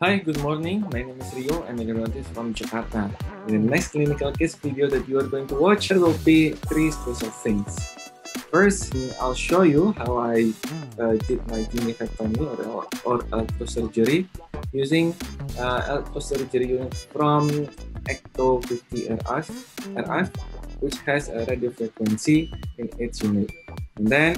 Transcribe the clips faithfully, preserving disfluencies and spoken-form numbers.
Hi, good morning. My name is Rio. I'm a neurologist from Jakarta. In the next clinical case video that you are going to watch, there will be three special things. First, I'll show you how I uh, did my ginecectomy or, or electrosurgery using uh, electrosurgery unit from Actto fifty R F, which has a radio frequency in its unit. And then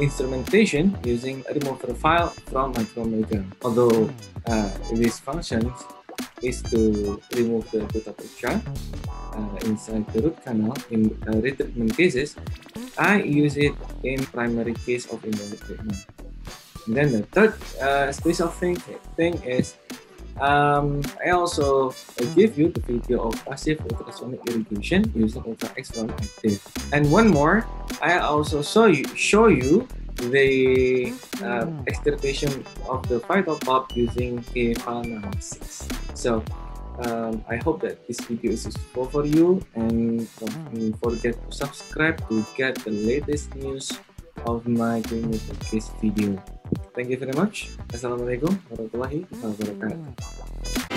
instrumentation using a remover file from Micromega. Although uh, this function is to remove the phytopop uh, inside the root canal in uh, retreatment cases, I use it in primary case of invalid treatment. And then the third uh, special thing, thing is um, I also uh, give you the video of passive ultrasonic irrigation using Ultra X one active. And one more, I also show you, show you the uh, extirpation of the Phytopop using Kevalna six. So um, I hope that this video is useful for you, and don't forget to subscribe to get the latest news of my clinical case video. Thank you very much. Assalamualaikum warahmatullahi wabarakatuh.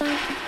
Bye.